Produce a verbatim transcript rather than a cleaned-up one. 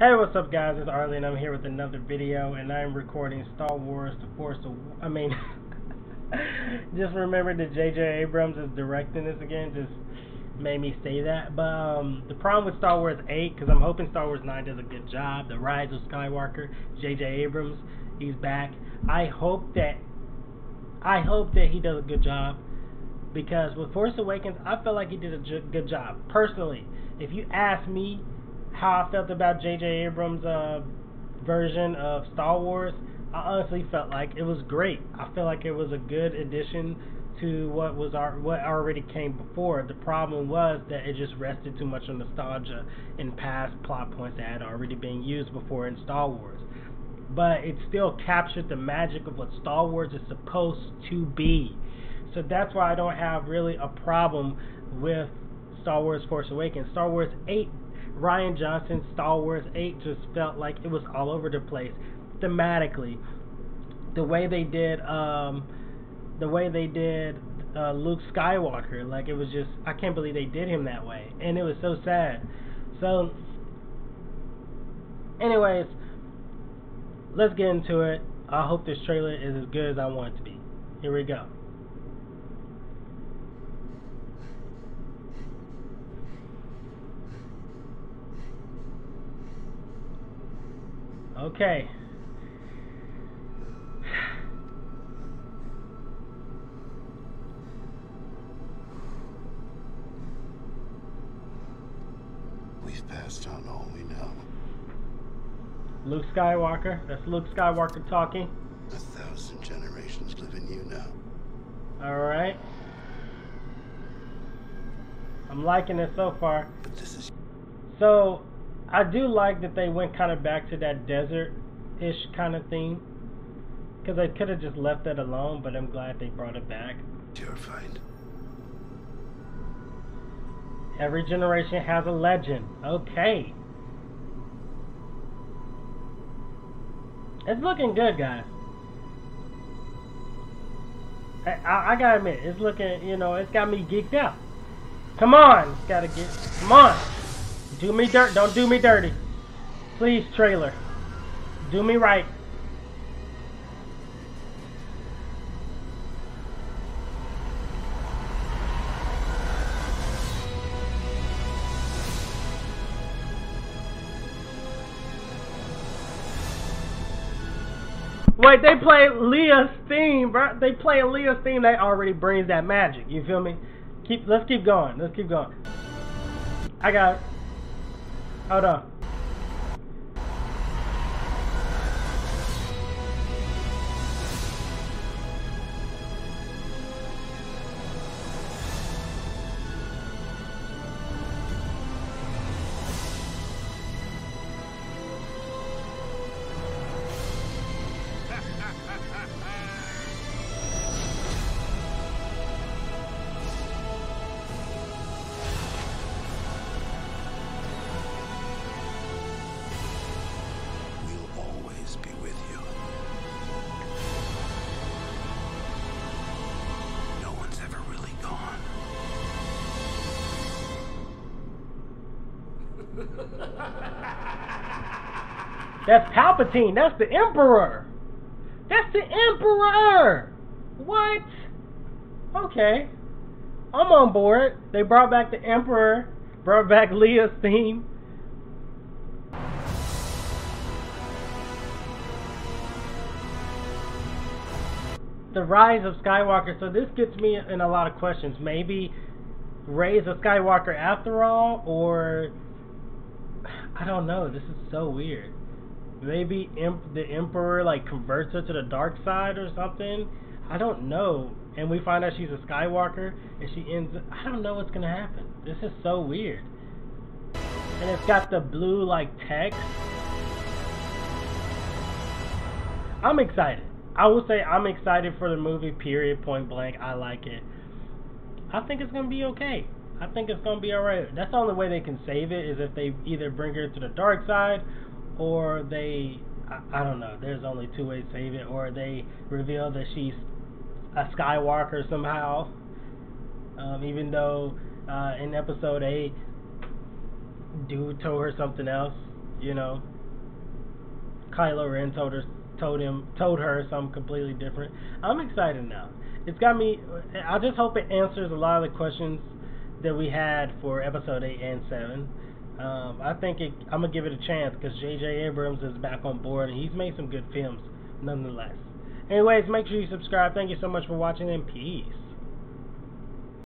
Hey, what's up guys, it's Arlie and I'm here with another video, and I'm recording Star Wars The Force Awakens. I mean, just remember that J J Abrams is directing this again, just made me say that, but um, the problem with Star Wars eight, because I'm hoping Star Wars nine does a good job, The Rise of Skywalker, J J Abrams, he's back. I hope that, I hope that he does a good job, because with Force Awakens, I feel like he did a good job, personally. If you ask me how I felt about J J Abrams' uh, version of Star Wars, I honestly felt like it was great. I feel like it was a good addition to what was our, what already came before. The problem was that it just rested too much on nostalgia and past plot points that had already been used before in Star Wars. But it still captured the magic of what Star Wars is supposed to be. So that's why I don't have really a problem with Star Wars Force Awakens. Star Wars eight, Ryan Johnson's Star Wars eight just felt like it was all over the place thematically. The way they did, um, the way they did uh, Luke Skywalker, like it was just, I can't believe they did him that way, and it was so sad. So, anyways, let's get into it. I hope this trailer is as good as I want it to be. Here we go. Okay. We've passed on all we know. Luke Skywalker. That's Luke Skywalker talking. A thousand generations live in you now. Alright. I'm liking it so far. But this is... So... I do like that they went kind of back to that desert-ish kind of theme, because they could have just left that alone, but I'm glad they brought it back. Terrified. Every generation has a legend. Okay. It's looking good, guys. I, I, I gotta admit, it's looking, you know, it's got me geeked out. Come on! Gotta get, come on! Do me dirt. Don't do me dirty. Please, trailer. Do me right. Wait, they play Leia's theme, bro. They play Leia's theme. That already brings that magic. You feel me? Keep. Let's keep going. Let's keep going. I got it. Hold on. That's Palpatine. That's the Emperor. That's the Emperor. What? Okay. I'm on board. They brought back the Emperor. Brought back Leia's theme. The Rise of Skywalker. So this gets me in a lot of questions. Maybe Rey's a Skywalker after all, or... I don't know. This is so weird. Maybe imp the Emperor like converts her to the dark side or something. I don't know. And we find out she's a Skywalker and she ends up, I don't know what's gonna happen. This is so weird. And it's got the blue like text. I'm excited. I will say I'm excited for the movie, period, point blank. I like it. I think it's gonna be okay. I think it's gonna be alright. That's the only way they can save it is if they either bring her to the dark side, or they, I, I don't know, there's only two ways to save it, or they reveal that she's a Skywalker somehow, um, even though uh, in episode eight, dude told her something else, you know, Kylo Ren told her, told him, told her something completely different. I'm excited now. It's got me. I just hope it answers a lot of the questions that we had for episode eight and seven. Um, I think it, I'm gonna give it a chance because J J. Abrams is back on board and he's made some good films, nonetheless. Anyways, make sure you subscribe. Thank you so much for watching and peace.